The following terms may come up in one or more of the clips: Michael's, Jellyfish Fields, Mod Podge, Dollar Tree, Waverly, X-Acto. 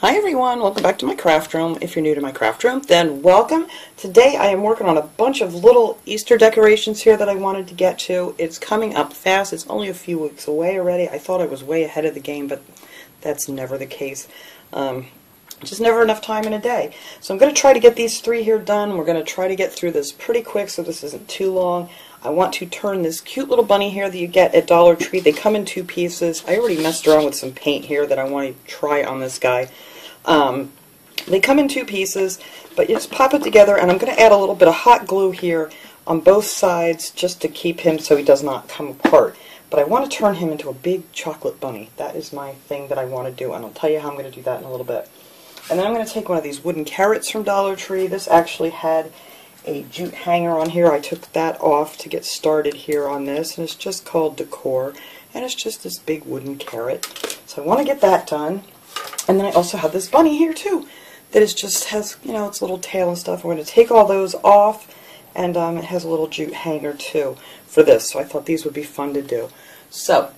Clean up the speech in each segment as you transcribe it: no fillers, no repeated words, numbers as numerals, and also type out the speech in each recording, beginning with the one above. Hi everyone, welcome back to my craft room. If you're new to my craft room, then welcome. Today I am working on a bunch of little Easter decorations here that I wanted to get to. It's coming up fast. It's only a few weeks away already. I thought I was way ahead of the game, but that's never the case. Just never enough time in a day. So I'm going to try to get these three here done. We're going to try to get through this pretty quick so this isn't too long. I want to turn this cute little bunny here that you get at Dollar Tree. They come in two pieces. I already messed around with some paint here that I want to try on this guy. They come in two pieces, but you just pop it together, and I'm going to add a little bit of hot glue here on both sides just to keep him so he does not come apart. But I want to turn him into a big chocolate bunny. That is my thing that I want to do, and I'll tell you how I'm going to do that in a little bit. And then I'm going to take one of these wooden carrots from Dollar Tree. This actually had a jute hanger on here. I took that off to get started here on this, and it's just called decor, and it's just this big wooden carrot. So I want to get that done, and then I also have this bunny here too that is just has, you know, its little tail and stuff. We're going to take all those off, and it has a little jute hanger too for this, so I thought these would be fun to do. So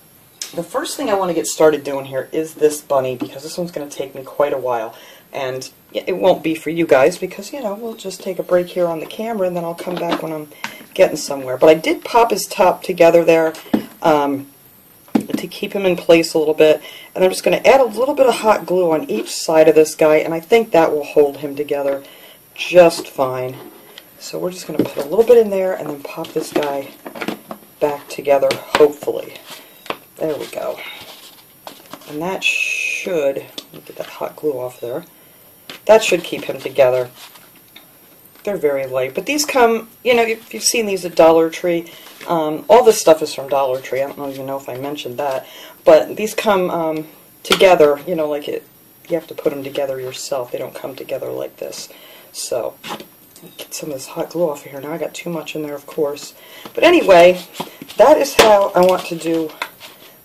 the first thing I want to get started doing here is this bunny, because this one's going to take me quite a while. And it won't be for you guys because, you know, we'll just take a break here on the camera and then I'll come back when I'm getting somewhere. But I did pop his top together there to keep him in place a little bit. And I'm just going to add a little bit of hot glue on each side of this guy, and I think that will hold him together just fine. So we're just going to put a little bit in there and then pop this guy back together, hopefully. There we go. And that should, let me get that hot glue off there. That should keep him together. They're very light, but these come, you know, if you've seen these at Dollar Tree, all this stuff is from Dollar Tree. I don't even know if I mentioned that, but these come together, you know, like you have to put them together yourself. They don't come together like this. So, get some of this hot glue off of here. Now I got too much in there, of course. But anyway, that is how I want to do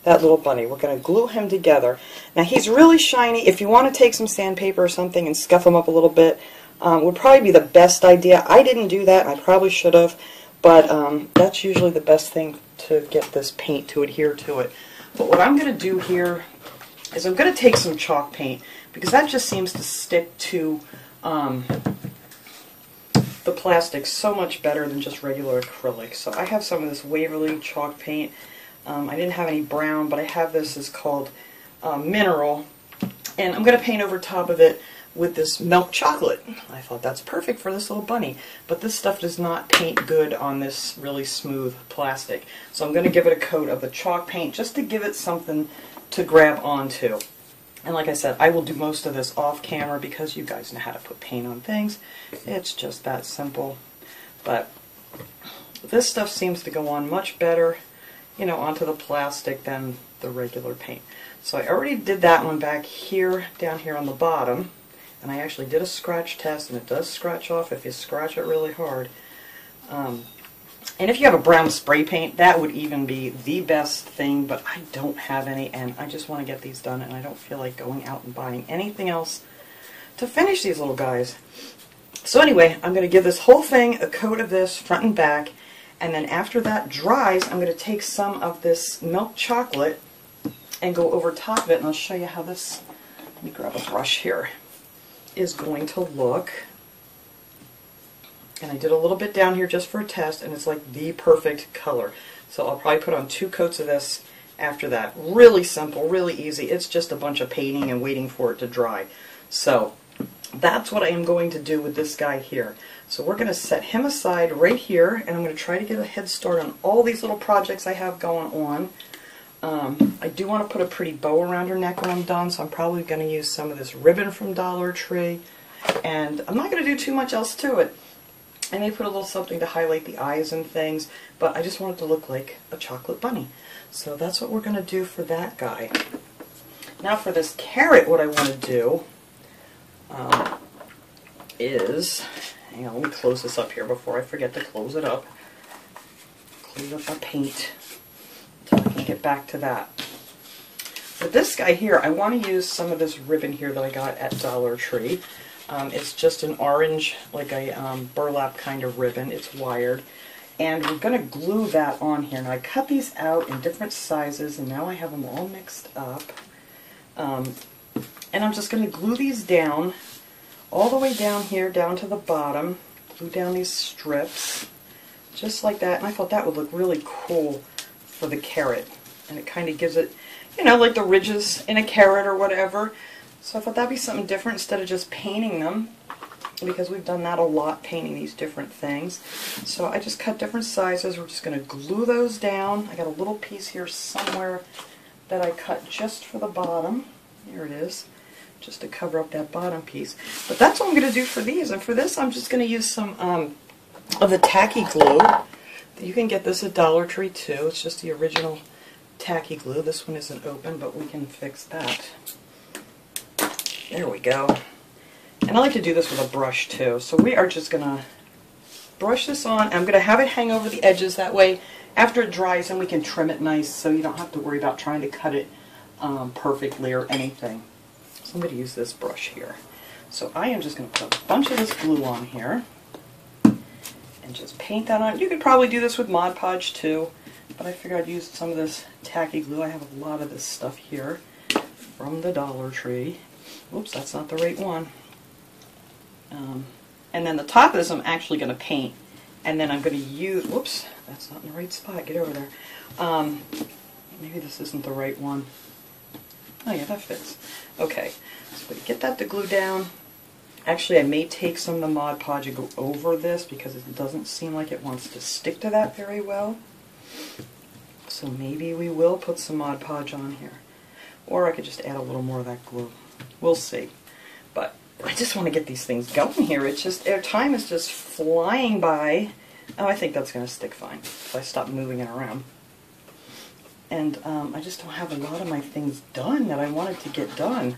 that little bunny. We're going to glue him together. Now he's really shiny. If you want to take some sandpaper or something and scuff him up a little bit, would probably be the best idea. I didn't do that. I probably should have, but that's usually the best thing to get this paint to adhere to it. But what I'm going to do here is I'm going to take some chalk paint because that just seems to stick to the plastic so much better than just regular acrylic. So I have some of this Waverly chalk paint. I didn't have any brown, but I have this. It's called Mineral, and I'm going to paint over top of it with this milk chocolate. I thought that's perfect for this little bunny, but this stuff does not paint good on this really smooth plastic. So I'm going to give it a coat of the chalk paint just to give it something to grab onto. And like I said, I will do most of this off camera because you guys know how to put paint on things. It's just that simple. But this stuff seems to go on much better, you know, onto the plastic than the regular paint. So I already did that one back here, down here on the bottom, and I actually did a scratch test, and it does scratch off if you scratch it really hard. And if you have a brown spray paint, that would even be the best thing, but I don't have any, and I just want to get these done, and I don't feel like going out and buying anything else to finish these little guys. So anyway, I'm going to give this whole thing a coat of this front and back, and then after that dries, I'm going to take some of this milk chocolate and go over top of it, and I'll show you how this, let me grab a brush here, is going to look. And I did a little bit down here just for a test, and it's like the perfect color. So I'll probably put on two coats of this after that. Really simple, really easy. It's just a bunch of painting and waiting for it to dry. So that's what I am going to do with this guy here. So we're going to set him aside right here, and I'm going to try to get a head start on all these little projects I have going on. I do want to put a pretty bow around her neck when I'm done, so I'm probably going to use some of this ribbon from Dollar Tree. And I'm not going to do too much else to it. I may put a little something to highlight the eyes and things, but I just want it to look like a chocolate bunny. So that's what we're going to do for that guy. Now for this carrot, what I want to do is, hang on, let me close this up here before I forget to close it up. Close up my paint until I can get back to that. With this guy here, I want to use some of this ribbon here that I got at Dollar Tree. It's just an orange, like a burlap kind of ribbon. It's wired. And we're going to glue that on here. Now I cut these out in different sizes, and now I have them all mixed up. And I'm just going to glue these down, all the way down here, down to the bottom. Glue down these strips, just like that. And I thought that would look really cool for the carrot. And it kind of gives it, you know, like the ridges in a carrot or whatever. So I thought that'd be something different instead of just painting them, because we've done that a lot, painting these different things. So I just cut different sizes. We're just going to glue those down. I got a little piece here somewhere that I cut just for the bottom. Here it is, just to cover up that bottom piece. But that's what I'm going to do for these. And for this, I'm just going to use some of the tacky glue. You can get this at Dollar Tree too. It's just the original tacky glue. This one isn't open, but we can fix that. There we go. And I like to do this with a brush too. So we are just going to brush this on. I'm going to have it hang over the edges. That way, after it dries, then we can trim it nice, so you don't have to worry about trying to cut it perfectly or anything. So I'm going to use this brush here. So I am just going to put a bunch of this glue on here and just paint that on. You could probably do this with Mod Podge too, but I figured I'd use some of this tacky glue. I have a lot of this stuff here from the Dollar Tree. Oops, that's not the right one. And then the top of this I'm actually going to paint, and then I'm going to use, whoops, that's not in the right spot, get over there. Maybe this isn't the right one. Oh yeah, that fits. Okay, so we get that to glue down. Actually, I may take some of the Mod Podge and go over this, because it doesn't seem like it wants to stick to that very well. So maybe we will put some Mod Podge on here. Or I could just add a little more of that glue. We'll see. But I just want to get these things going here. It's just, our time is just flying by. Oh, I think that's going to stick fine if I stop moving it around. And I just don't have a lot of my things done that I wanted to get done.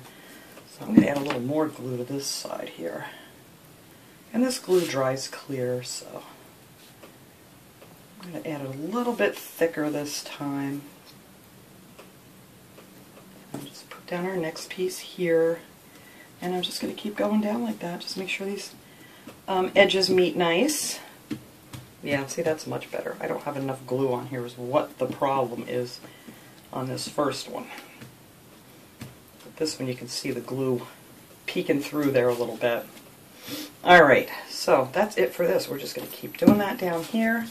So I'm going to add a little more glue to this side here. And this glue dries clear, so I'm going to add it a little bit thicker this time. I'll just put down our next piece here. And I'm just going to keep going down like that. Just make sure these edges meet nice. Yeah, see, that's much better. I don't have enough glue on here is what the problem is on this first one. But this one you can see the glue peeking through there a little bit. Alright, so that's it for this. We're just going to keep doing that down here.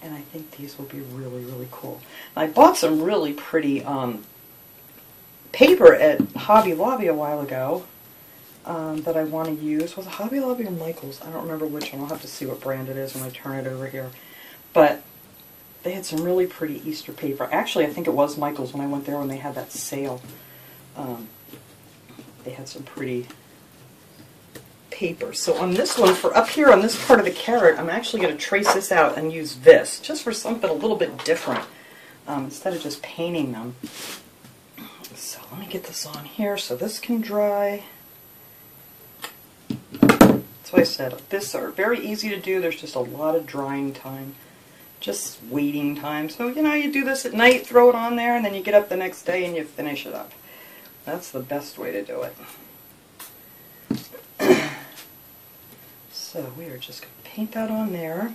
And I think these will be really, really cool. I bought some really pretty paper at Hobby Lobby a while ago that I want to use. Was it Hobby Lobby or Michael's? I don't remember which one. I'll have to see what brand it is when I turn it over here. But they had some really pretty Easter paper. Actually, I think it was Michael's when I went there when they had that sale. They had some pretty paper. So on this one, for up here on this part of the carrot, I'm actually going to trace this out and use this just for something a little bit different instead of just painting them. So let me get this on here so this can dry. That's why I said this are very easy to do. There's just a lot of drying time, just waiting time. So, you know, you do this at night, throw it on there, and then you get up the next day and you finish it up. That's the best way to do it. So we are just going to paint that on there.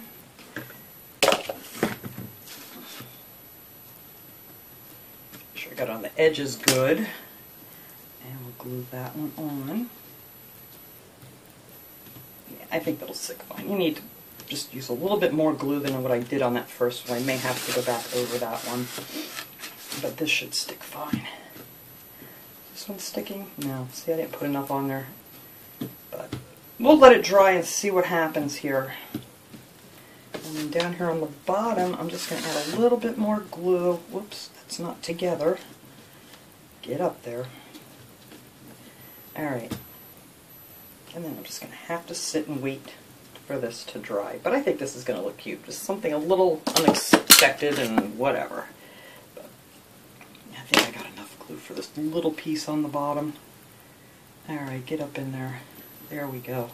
I got on the edges good, and we'll glue that one on. Yeah, I think that'll stick fine. You need to just use a little bit more glue than what I did on that first one. I may have to go back over that one, but this should stick fine. This one's sticking? No. See, I didn't put enough on there. But we'll let it dry and see what happens here. And then down here on the bottom, I'm just going to add a little bit more glue. Whoops. It's not together. Get up there. Alright. And then I'm just going to have to sit and wait for this to dry. But I think this is going to look cute. Just something a little unexpected and whatever. But I think I got enough glue for this little piece on the bottom. Alright, get up in there. There we go.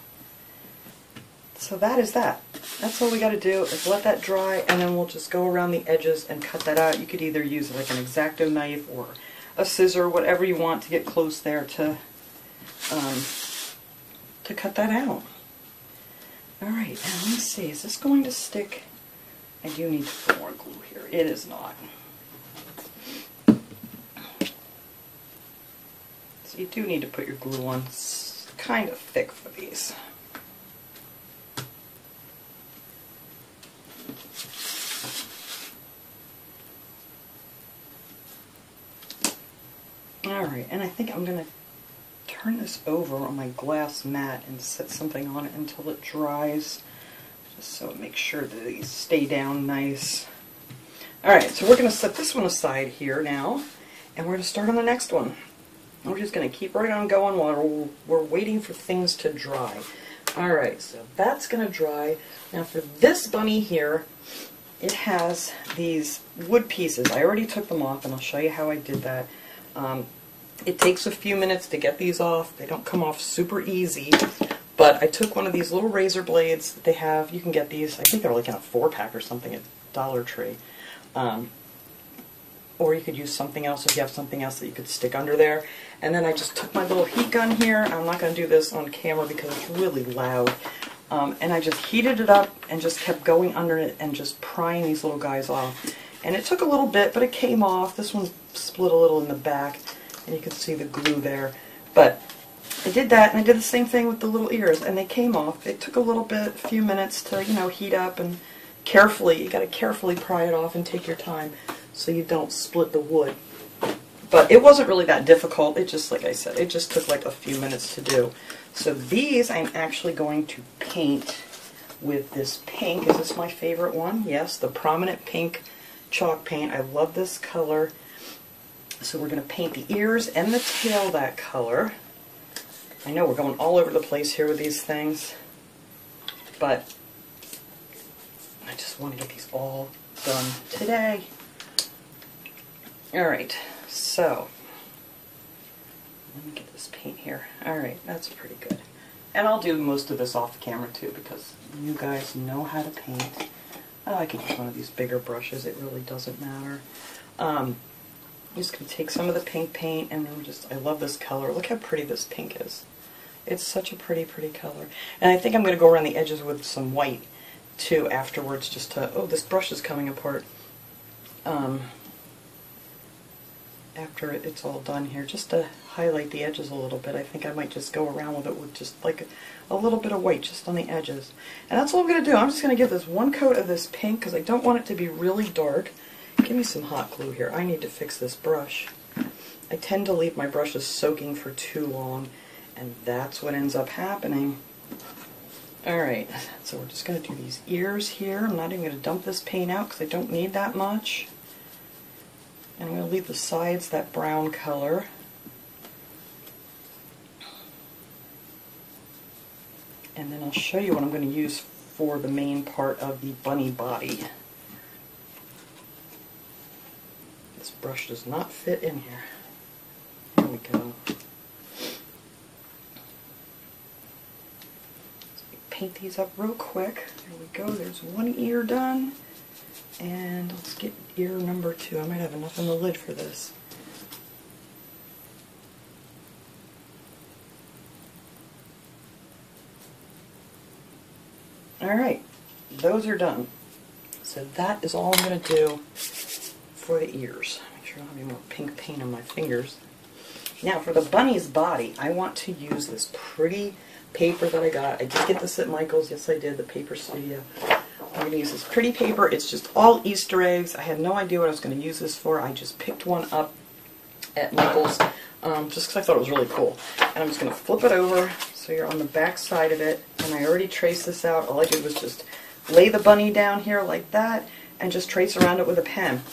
So that is that. That's all we got to do is let that dry, and then we'll just go around the edges and cut that out. You could either use like an X-Acto knife or a scissor, whatever you want to get close there to cut that out. All right, now let's see. Is this going to stick? I do need to put more glue here. It is not. So you do need to put your glue on kind of thick for these. Alright, and I think I'm going to turn this over on my glass mat and set something on it until it dries, just so it makes sure that these stay down nice. Alright, so we're going to set this one aside here now, and we're going to start on the next one. We're just going to keep right on going while we're waiting for things to dry. Alright, so that's going to dry. Now for this bunny here, it has these wood pieces. I already took them off, and I'll show you how I did that. It takes a few minutes to get these off. They don't come off super easy, but I took one of these little razor blades that they have. You can get these, I think they're like in a 4-pack or something at Dollar Tree. Or you could use something else if you have something else that you could stick under there. And then I just took my little heat gun here. I'm not going to do this on camera because it's really loud. And I just heated it up and just kept going under it and just prying these little guys off. And it took a little bit, but it came off. This one's split a little in the back, and you can see the glue there. But I did that, and I did the same thing with the little ears, and they came off. It took a little bit, a few minutes to, you know, heat up, and carefully, you got to carefully pry it off and take your time so you don't split the wood. But it wasn't really that difficult. It just, like I said, it just took like a few minutes to do. So these I'm actually going to paint with this pink. Is this my favorite one? Yes, the Prominent Pink chalk paint. I love this color. So we're going to paint the ears and the tail that color. I know we're going all over the place here with these things, but I just want to get these all done today. Alright, so let me get this paint here. Alright, that's pretty good. And I'll do most of this off camera too, because you guys know how to paint. Oh, I can use one of these bigger brushes, it really doesn't matter. I'm just going to take some of the pink paint, and I love this color. Look how pretty this pink is. It's such a pretty, pretty color. And I think I'm going to go around the edges with some white, too, afterwards, just to, oh, this brush is coming apart. After it's all done here, just to highlight the edges a little bit, I think I might just go around with it with just like a little bit of white just on the edges. And that's all I'm going to do. I'm just going to give this one coat of this pink, because I don't want it to be really dark. Give me some hot glue here. I need to fix this brush. I tend to leave my brushes soaking for too long, and that's what ends up happening. Alright, so we're just going to do these ears here. I'm not even going to dump this paint out because I don't need that much. And I'm going to leave the sides that brown color. And then I'll show you what I'm going to use for the main part of the bunny body. This brush does not fit in here. There we go. So we paint these up real quick. There we go. There's one ear done. And let's get ear number 2. I might have enough in the lid for this. Alright, those are done. So that is all I'm going to do for the ears. Make sure I don't have any more pink paint on my fingers. Now for the bunny's body, I want to use this pretty paper that I got. I did get this at Michael's. Yes, I did, the Paper Studio. I'm going to use this pretty paper. It's just all Easter eggs. I had no idea what I was going to use this for. I just picked one up at Michael's just because I thought it was really cool. And I'm just going to flip it over so you're on the back side of it. And I already traced this out. All I did was just lay the bunny down here like that and just trace around it with a pen.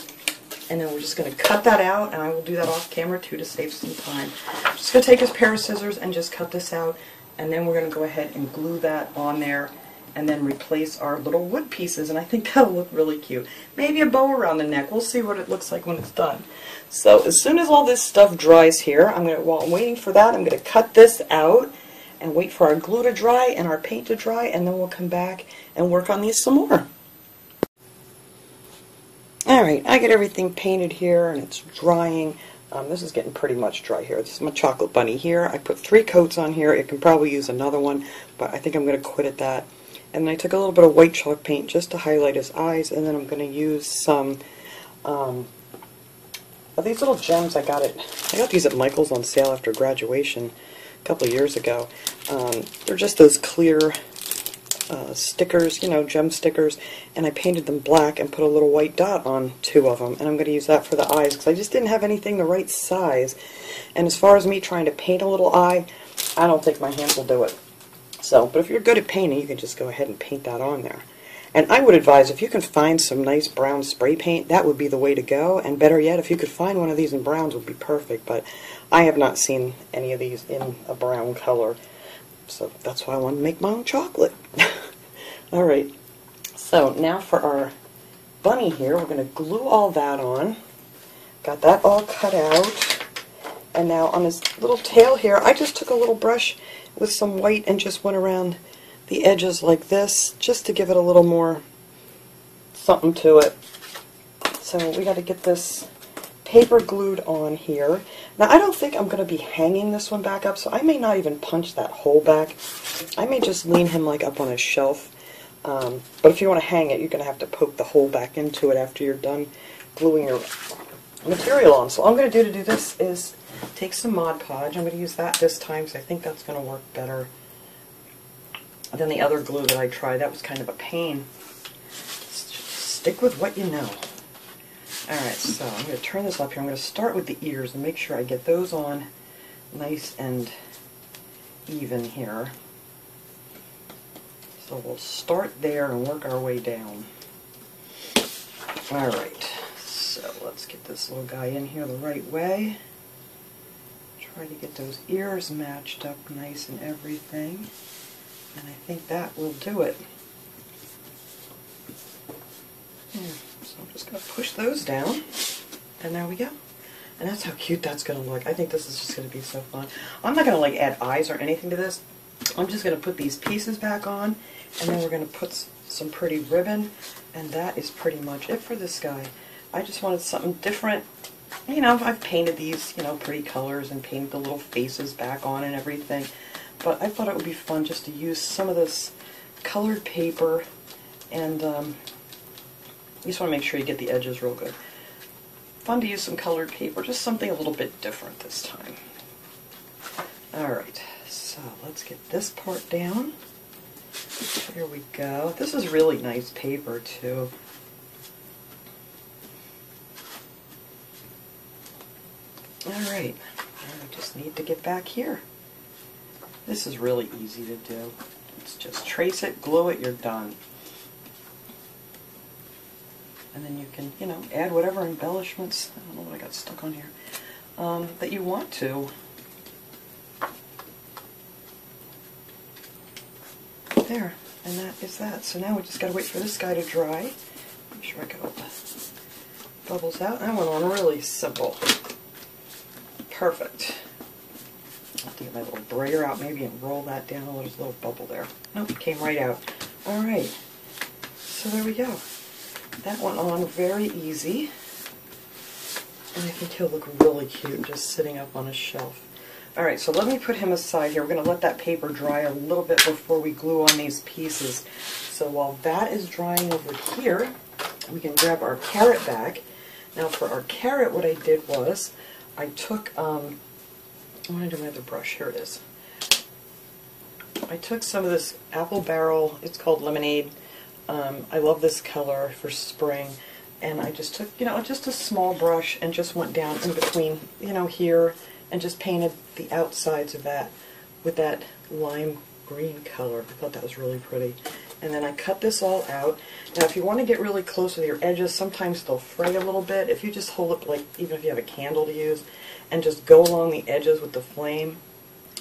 And then we're just going to cut that out, and I will do that off camera too to save some time. I'm just going to take this pair of scissors and just cut this out, and then we're going to go ahead and glue that on there, and then replace our little wood pieces, and I think that'll look really cute. Maybe a bow around the neck. We'll see what it looks like when it's done. So as soon as all this stuff dries here, while I'm waiting for that, I'm going to cut this out and wait for our glue to dry and our paint to dry, and then we'll come back and work on these some more. Alright, I get everything painted here, and it's drying. This is getting pretty much dry here. This is my chocolate bunny here. I put 3 coats on here. It can probably use another one, but I think I'm going to quit at that. And then I took a little bit of white chalk paint just to highlight his eyes, and then I'm going to use some These little gems, I got these at Michael's on sale after graduation a couple years ago. They're just those clear stickers, you know, gem stickers, and I painted them black and put a little white dot on two of them, and I'm going to use that for the eyes because I just didn't have anything the right size. And as far as me trying to paint a little eye, I don't think my hands will do it. So, but if you're good at painting, you can just go ahead and paint that on there. And I would advise, if you can find some nice brown spray paint, that would be the way to go. And better yet, if you could find one of these in browns, it would be perfect. But I have not seen any of these in a brown color. So that's why I wanted to make my own chocolate. Alright, so now for our bunny here, we're going to glue all that on. Got that all cut out. And now on his little tail here, I just took a little brush with some white and just went around the edges like this, just to give it a little more something to it. So we got to get this paper glued on here. Now I don't think I'm going to be hanging this one back up, so I may not even punch that hole back. I may just lean him like up on a shelf. But if you want to hang it, you're going to have to poke the hole back into it after you're done gluing your material on. So all I'm going to do this is take some Mod Podge. I'm going to use that this time because I think that's going to work better than the other glue that I tried. That was kind of a pain. Stick with what you know. Alright, so I'm going to turn this up here. I'm going to start with the ears and make sure I get those on nice and even here. So we'll start there and work our way down. Alright, so let's get this little guy in here the right way. Try to get those ears matched up nice and everything. And I think that will do it. Yeah, so I'm just going to push those down. And there we go. And that's how cute that's going to look. I think this is just going to be so fun. I'm not going to like add eyes or anything to this. I'm just going to put these pieces back on. And then we're going to put some pretty ribbon. And that is pretty much it for this guy. I just wanted something different. You know, I've painted these, you know, pretty colors and painted the little faces back on and everything. But I thought it would be fun just to use some of this colored paper, and you just want to make sure you get the edges real good. Fun to use some colored paper, just something a little bit different this time. Alright, so let's get this part down. Here we go. This is really nice paper too. Alright, I just need to get back here. This is really easy to do. Let's just trace it, glue it, you're done. And then you can, you know, add whatever embellishments, I don't know what I got stuck on here, that you want to. There, and that is that. So now we just gotta wait for this guy to dry. Make sure I got all the bubbles out. That went on really simple. Perfect. I'll have to get my little brayer out maybe and roll that down. Oh, there's a little bubble there. Nope, it came right out. Alright, so there we go. That went on very easy. And I think he'll look really cute just sitting up on a shelf. Alright, so let me put him aside here. We're going to let that paper dry a little bit before we glue on these pieces. So while that is drying over here, we can grab our carrot bag. Now for our carrot, what I did was I took... I want to do my other brush. Here it is. I took some of this Apple Barrel. It's called Lemonade. I love this color for spring. And I just took, you know, just a small brush and just went down in between, you know, here and just painted the outsides of that with that lime green color. I thought that was really pretty. And then I cut this all out. Now if you want to get really close with your edges, sometimes they'll fray a little bit. If you just hold it, like even if you have a candle to use, and just go along the edges with the flame,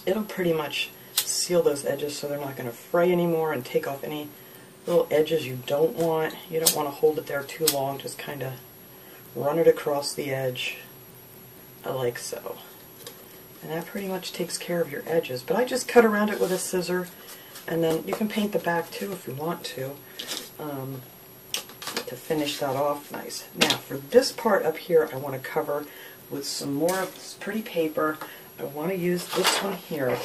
it'll pretty much seal those edges so they're not going to fray anymore and take off any little edges you don't want. You don't want to hold it there too long, just kind of run it across the edge, like so. And that pretty much takes care of your edges. But I just cut around it with a scissor, and then you can paint the back too if you want to finish that off nice. Now for this part up here, I want to cover with some more of this pretty paper. I want to use this one here.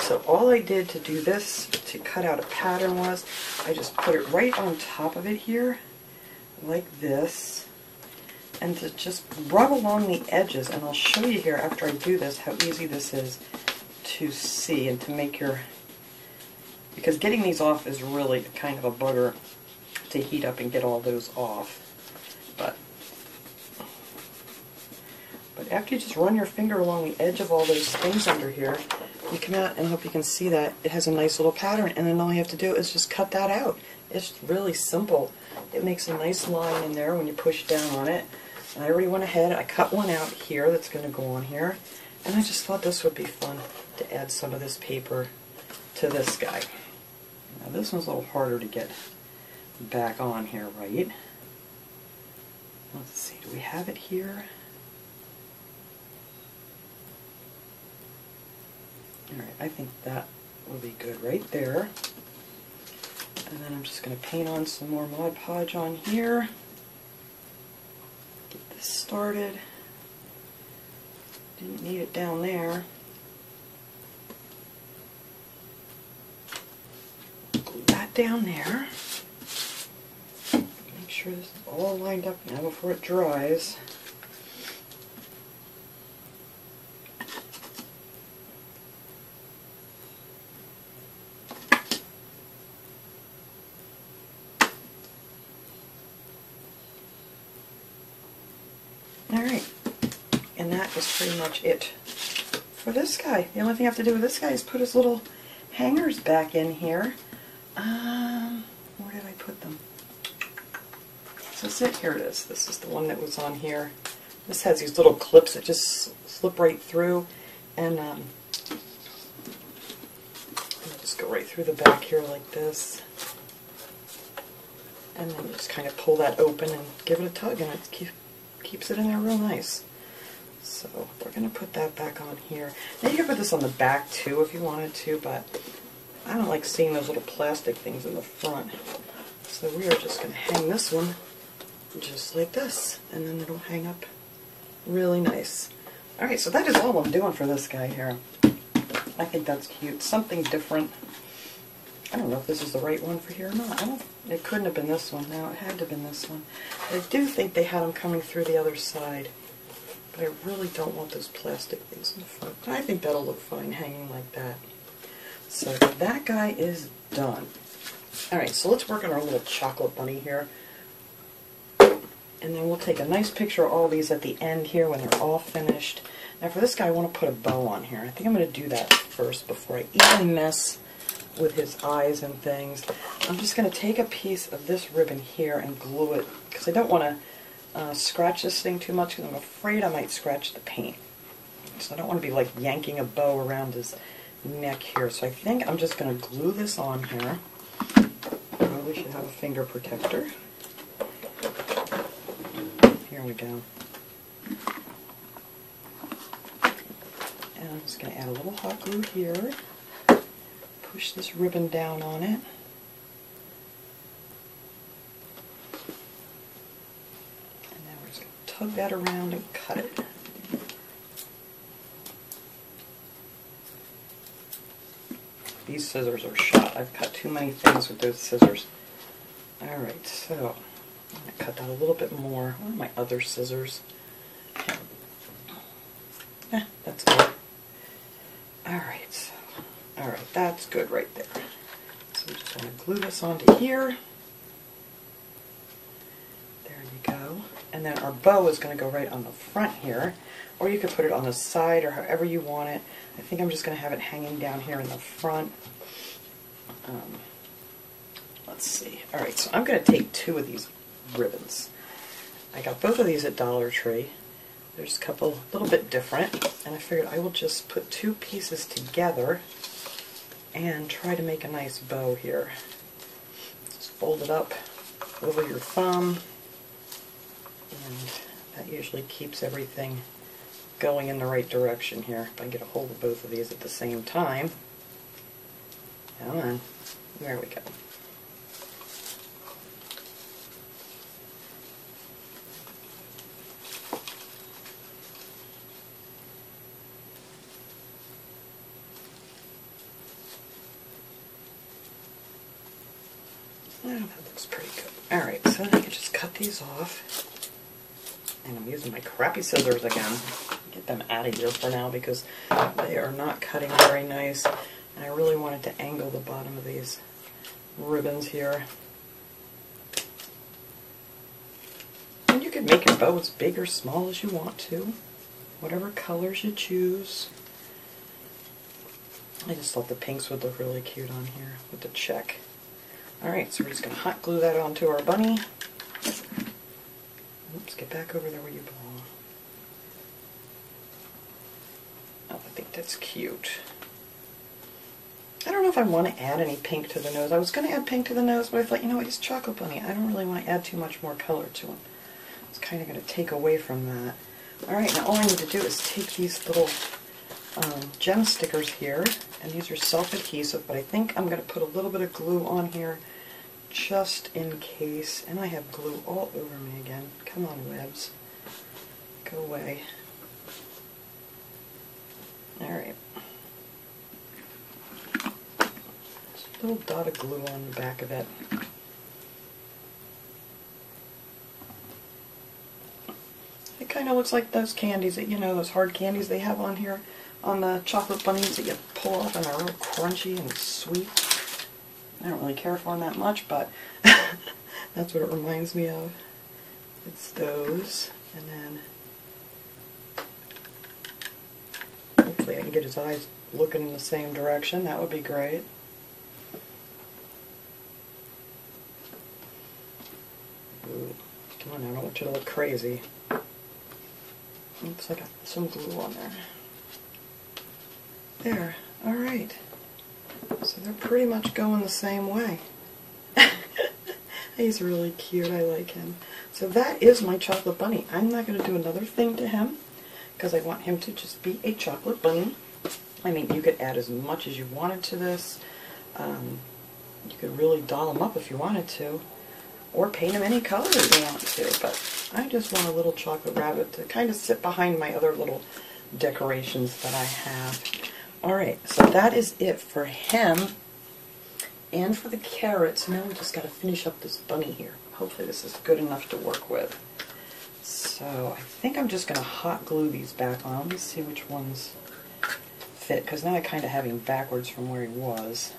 So all I did to do this, to cut out a pattern, was I just put it right on top of it here, like this, and to just rub along the edges. And I'll show you here after I do this how easy this is to see and to make your... because getting these off is really kind of a bugger to heat up and get all those off. But after you just run your finger along the edge of all those things under here, you come out, and I hope you can see that it has a nice little pattern, and then all you have to do is just cut that out. It's really simple. It makes a nice line in there when you push down on it. And I already went ahead, I cut one out here that's going to go on here, and I just thought this would be fun to add some of this paper to this guy. Now this one's a little harder to get back on here, right? Let's see, do we have it here? Alright, I think that will be good right there. And then I'm just going to paint on some more Mod Podge on here. Get this started. Didn't need it down there. Glue that down there. Make sure this is all lined up now before it dries. Alright, and that is pretty much it for this guy. The only thing I have to do with this guy is put his little hangers back in here. Where did I put them? Is this it? Here it is. This is the one that was on here. This has these little clips that just slip right through, and I'll just go right through the back here like this. And then just kind of pull that open and give it a tug, and it's cute. Keeps it in there real nice. So we're going to put that back on here. Now you can put this on the back too if you wanted to, but I don't like seeing those little plastic things in the front. So we are just going to hang this one just like this, and then it'll hang up really nice. Alright, so that is all I'm doing for this guy here. I think that's cute. Something different. I don't know if this is the right one for here or not. It couldn't have been this one. No, it had to have been this one. I do think they had them coming through the other side, but I really don't want those plastic things in the front. I think that'll look fine hanging like that. So that guy is done. Alright, so let's work on our little chocolate bunny here. And then we'll take a nice picture of all these at the end here when they're all finished. Now for this guy, I want to put a bow on here. I think I'm going to do that first before I even mess with his eyes and things. I'm just going to take a piece of this ribbon here and glue it, because I don't want to scratch this thing too much, because I'm afraid I might scratch the paint. So I don't want to be like yanking a bow around his neck here. So I think I'm just going to glue this on here. Probably should have a finger protector. Here we go. And I'm just going to add a little hot glue here. Push this ribbon down on it. And then we're just going to tug that around and cut it. These scissors are shot. I've cut too many things with those scissors. Alright, so I'm going to cut that a little bit more. Where are my other scissors? That's good. Alright, so that's good right there. So we just want to glue this onto here. There you go. And then our bow is going to go right on the front here, or you could put it on the side or however you want it. I think I'm just going to have it hanging down here in the front. Let's see. Alright, so I'm going to take two of these ribbons. I got both of these at Dollar Tree. There's a couple a little bit different, and I figured I will just put two pieces together and try to make a nice bow here. Just fold it up over your thumb, and that usually keeps everything going in the right direction here. If I can get a hold of both of these at the same time. Come on. There we go. That looks pretty good. Alright, so then I can just cut these off And I'm using my crappy scissors again. Get them out of here for now because they are not cutting very nice. And I really wanted to angle the bottom of these ribbons here. And you can make your bow as big or small as you want to, whatever colors you choose. I just thought the pinks would look really cute on here with the check. Alright, so we're just going to hot glue that onto our bunny. Oops, get back over there where you belong. Oh, I think that's cute. I don't know if I want to add any pink to the nose. I was going to add pink to the nose, but I thought, you know what, he's Choco Bunny. I don't really want to add too much more color to him. It's kind of going to take away from that. Alright, now all I need to do is take these little gem stickers here, and these are self-adhesive, but I think I'm going to put a little bit of glue on here just in case. And I have glue all over me again. Come on, webs. Go away. Alright. Just a little dot of glue on the back of it. It kind of looks like those candies that, you know, those hard candies they have on here on the chocolate bunnies that you pull off and are real crunchy and sweet. I don't really care for them that much, but that's what it reminds me of. It's those, and then hopefully I can get his eyes looking in the same direction. That would be great. Ooh, come on, I don't want you to look crazy. Oops, I got some glue on there. There, alright. So they're pretty much going the same way. He's really cute, I like him. So that is my chocolate bunny. I'm not going to do another thing to him because I want him to just be a chocolate bunny. I mean, you could add as much as you wanted to this. You could really doll him up if you wanted to, or paint him any color you want to, but I just want a little chocolate rabbit to kind of sit behind my other little decorations that I have. Alright, so that is it for him and for the carrots. Now we just got to finish up this bunny here. Hopefully this is good enough to work with. So I think I'm just going to hot glue these back on. Let me see which ones fit, because now I kind of have him backwards from where he was.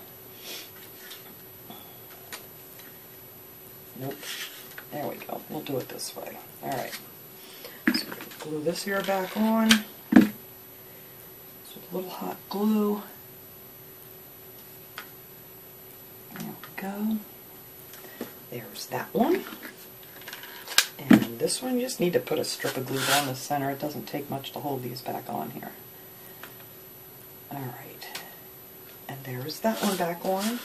Nope. There we go. We'll do it this way. Alright. So glue this here back on. So a little hot glue. There we go. There's that one. And this one, you just need to put a strip of glue down the center. It doesn't take much to hold these back on here. Alright. And there's that one back on.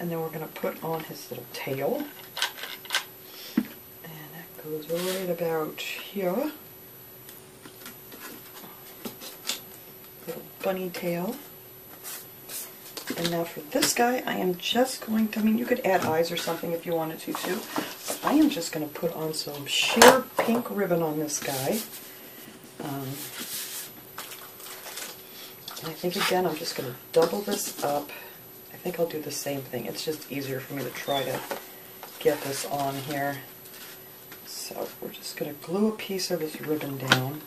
And then we're going to put on his little tail. Goes right about here. Little bunny tail. And now for this guy, I am just going to, I mean, you could add eyes or something if you wanted to too. But I am just going to put on some sheer pink ribbon on this guy. And I think again, I'm just going to double this up. I think I'll do the same thing. It's just easier for me to try to get this on here. So we're just going to glue a piece of this ribbon down.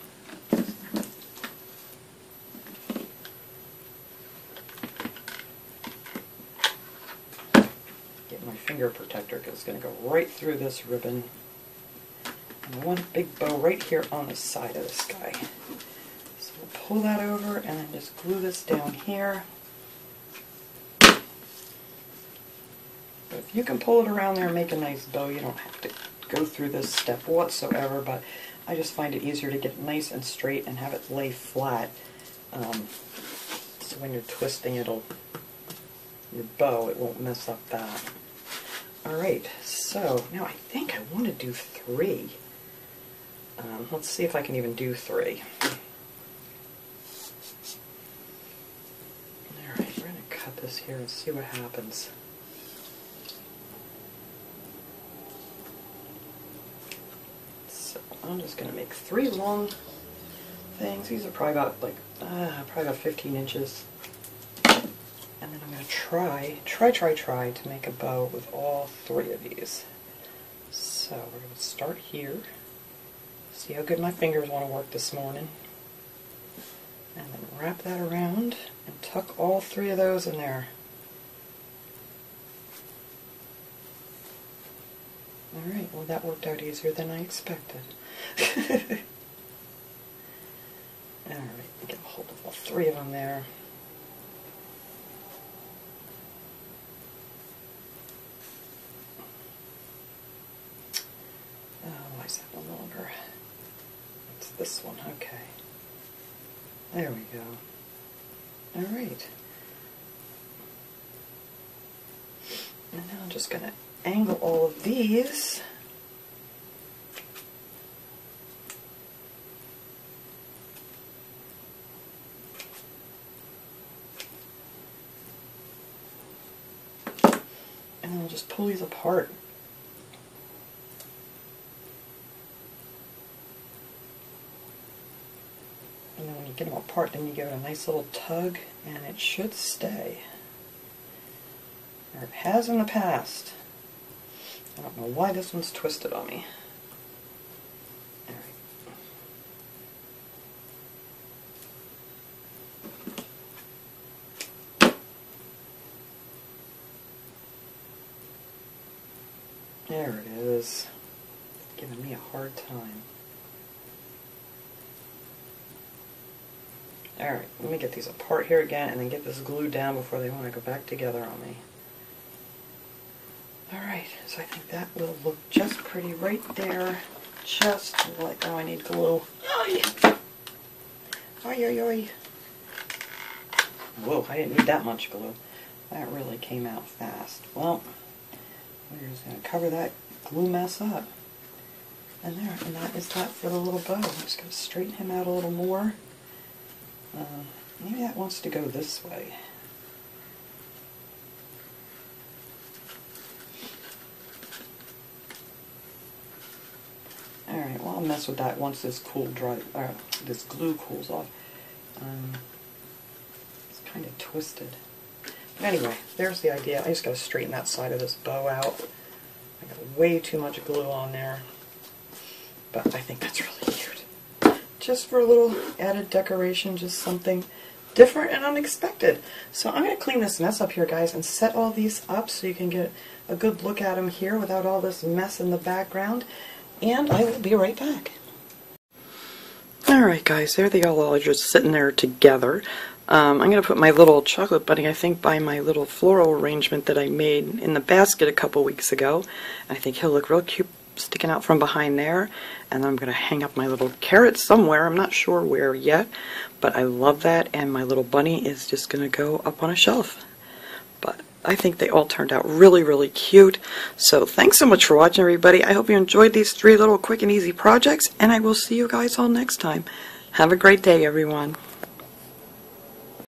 Get my finger protector because it's going to go right through this ribbon. And one big bow right here on the side of this guy. So we'll pull that over and then just glue this down here. But if you can pull it around there and make a nice bow, you don't have to go through this step whatsoever, but I just find it easier to get nice and straight and have it lay flat. So when you're twisting your bow, it won't mess up that. Alright, so now I think I want to do three. Let's see if I can even do three. Alright, we're going to cut this here and see what happens. I'm just going to make three long things. These are probably about like probably about 15 inches. And then I'm going to try to make a bow with all three of these. So we're going to start here. See how good my fingers want to work this morning. And then wrap that around and tuck all three of those in there. Alright, well that worked out easier than I expected. Alright, get a hold of all three of them there. Oh, why is that one longer? It's this one, okay. There we go. Alright. And now I'm just going to angle all of these and then we'll just pull these apart. And then when you get them apart, then you give it a nice little tug and it should stay. Or it has in the past. I don't know why this one's twisted on me. Alright. There it is. It's giving me a hard time. Alright, let me get these apart here again and then get this glue down before they want to go back together on me. Alright, so I think that will look just pretty right there. Just like, oh, I need glue. Oy! Oy, oy, oy. Whoa, I didn't need that much glue. That really came out fast. Well, we're just going to cover that glue mess up. And there, and that is that for the little bow. I'm just going to straighten him out a little more. Maybe that wants to go this way. Alright, well I'll mess with that once this this glue cools off. It's kind of twisted. But anyway, there's the idea. I just got to straighten that side of this bow out. I got way too much glue on there. But I think that's really cute. Just for a little added decoration, just something different and unexpected. So I'm going to clean this mess up here, guys, and set all these up so you can get a good look at them here without all this mess in the background. And I will be right back. Alright guys, there they all are just sitting there together. I'm going to put my little chocolate bunny, I think, by my little floral arrangement that I made in the basket a couple weeks ago. I think he'll look real cute sticking out from behind there. And I'm going to hang up my little carrot somewhere. I'm not sure where yet, but I love that. And my little bunny is just going to go up on a shelf. But I think they all turned out really, really cute. So thanks so much for watching, everybody. I hope you enjoyed these three little quick and easy projects, and I will see you guys all next time. Have a great day, everyone.